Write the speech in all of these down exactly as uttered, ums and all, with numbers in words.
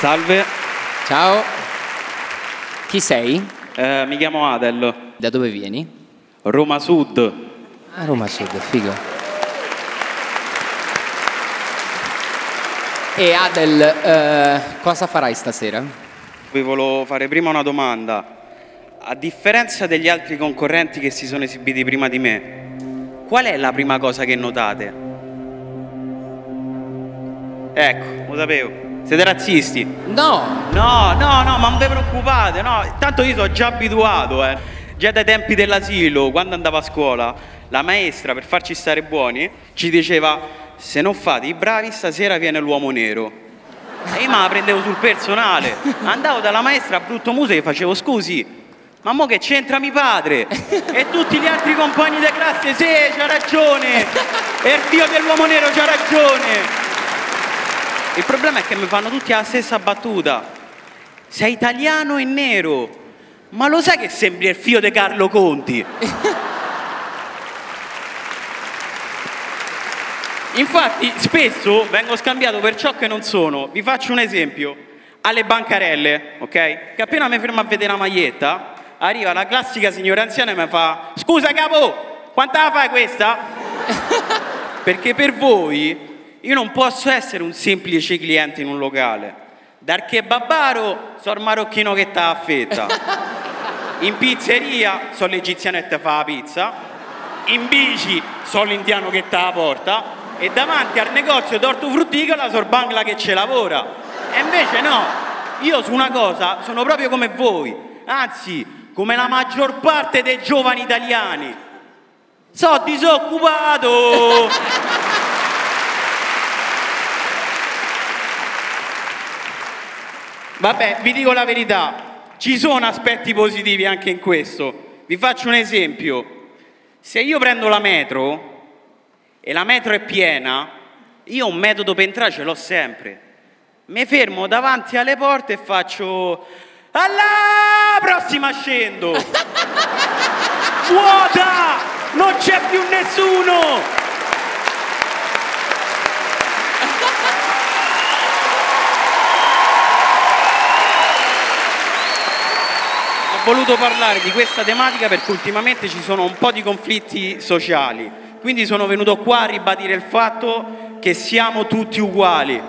Salve. Ciao. Chi sei? Eh, mi chiamo Adel. Da dove vieni? Roma Sud. Ah, Roma Sud, figo. E Adel, eh, cosa farai stasera? Vi volevo fare prima una domanda. A differenza degli altri concorrenti che si sono esibiti prima di me, qual è la prima cosa che notate? Ecco, lo sapevo. Siete razzisti? No! No, no, no, ma non vi preoccupate, no. Tanto io sono già abituato, eh. Già dai tempi dell'asilo, quando andavo a scuola, la maestra, per farci stare buoni, ci diceva: se non fate i bravi, stasera viene l'uomo nero. E io me la prendevo sul personale. Andavo dalla maestra a brutto muso e facevo: scusi, ma mo che c'entra mio padre? E tutti gli altri compagni di classe: sì, c'ha ragione! E il dio dell'uomo nero c'ha ragione! Il problema è che mi fanno tutti la stessa battuta. Sei italiano e nero, ma lo sai che sembri il figlio di Carlo Conti? Infatti spesso vengo scambiato per ciò che non sono. Vi faccio un esempio. Alle bancarelle, ok? Che appena mi fermo a vedere la maglietta, arriva la classica signora anziana e mi fa: scusa capo, quanta la fai questa? Perché per voi io non posso essere un semplice cliente in un locale. Dal kebabaro sono il marocchino che t'ha affetta. In pizzeria sono l'egiziano che ti fa la pizza. In bici sono l'indiano che t'ha la porta. E davanti al negozio d'ortofrutticola sono il bangla che ce lavora. E invece no, io su una cosa sono proprio come voi. Anzi, come la maggior parte dei giovani italiani. Sono disoccupato! Vabbè, vi dico la verità, ci sono aspetti positivi anche in questo. Vi faccio un esempio. Se io prendo la metro e la metro è piena, io un metodo per entrare ce l'ho sempre. Mi fermo davanti alle porte e faccio: alla prossima scendo. Vuota! Non c'è più nessuno! Ho voluto parlare di questa tematica perché ultimamente ci sono un po' di conflitti sociali, quindi sono venuto qua a ribadire il fatto che siamo tutti uguali.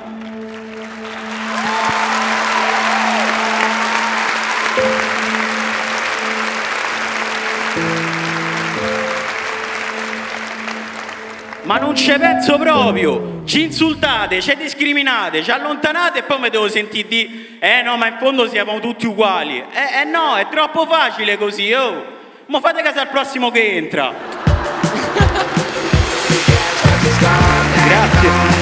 Ma non ci penso proprio, ci insultate, ci discriminate, ci allontanate e poi mi devo sentire di eh no, ma in fondo siamo tutti uguali. Eh, eh no, è troppo facile così, oh. Ma fate caso al prossimo che entra. Grazie.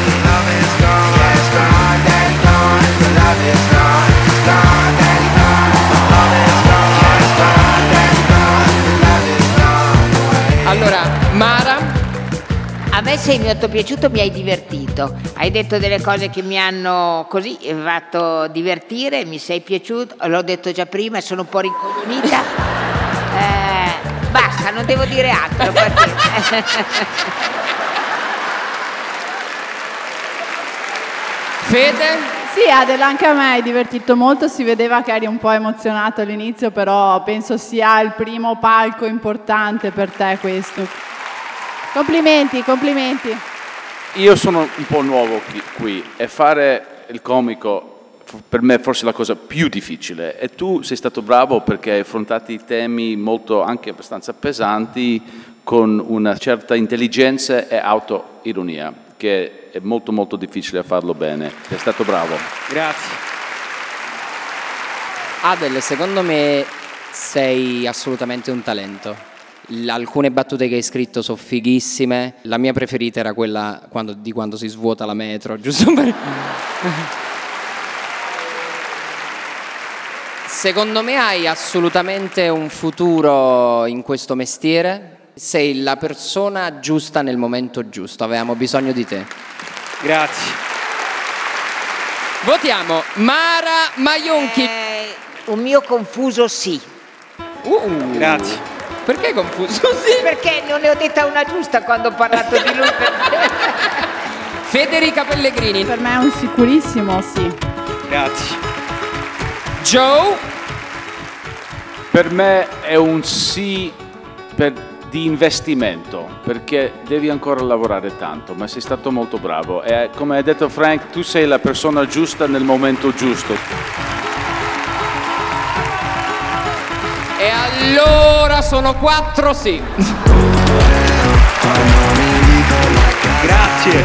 Allora, Mara. A me sei molto piaciuto, mi hai divertito, hai detto delle cose che mi hanno così fatto divertire, mi sei piaciuto, l'ho detto già prima, sono un po' rincoglionita, eh, basta, non devo dire altro. Fede? Sì, Adel, anche a me hai divertito molto, si vedeva che eri un po' emozionato all'inizio, però penso sia il primo palco importante per te questo. Complimenti, complimenti. Io sono un po' nuovo qui, qui e fare il comico per me è forse la cosa più difficile e tu sei stato bravo perché hai affrontato temi molto, anche abbastanza pesanti con una certa intelligenza e autoironia che è molto molto difficile farlo bene. Sei stato bravo. Grazie. Adel, secondo me sei assolutamente un talento. Alcune battute che hai scritto sono fighissime. La mia preferita era quella quando, di quando si svuota la metro, giusto? Per... Secondo me hai assolutamente un futuro in questo mestiere. Sei la persona giusta nel momento giusto. Avevamo bisogno di te. Grazie. Votiamo Mara Maionchi. Eh, un mio confuso sì. Uh. Grazie. Perché è confuso? Sì. Perché non ne ho detta una giusta quando ho parlato di lui. Federica Pellegrini. Per me è un sicurissimo sì. Grazie. Joe? Per me è un sì per, di investimento, perché devi ancora lavorare tanto, ma sei stato molto bravo. E come ha detto Frank, tu sei la persona giusta nel momento giusto. E allora sono quattro sì. Grazie.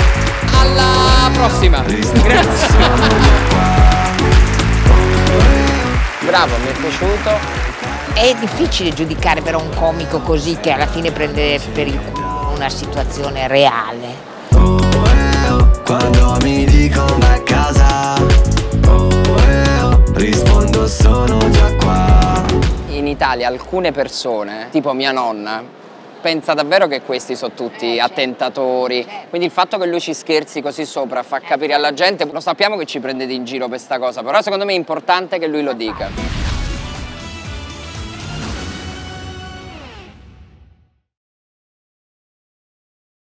Alla prossima. Grazie. Bravo, mi è piaciuto. È difficile giudicare però un comico così, che alla fine prende per il culo una situazione reale. Quando mi dicono da casa, rispondo sono già qua. In Italia alcune persone, tipo mia nonna, pensa davvero che questi sono tutti attentatori, quindi il fatto che lui ci scherzi così sopra fa capire alla gente, lo sappiamo che ci prendete in giro per sta cosa, però secondo me è importante che lui lo dica.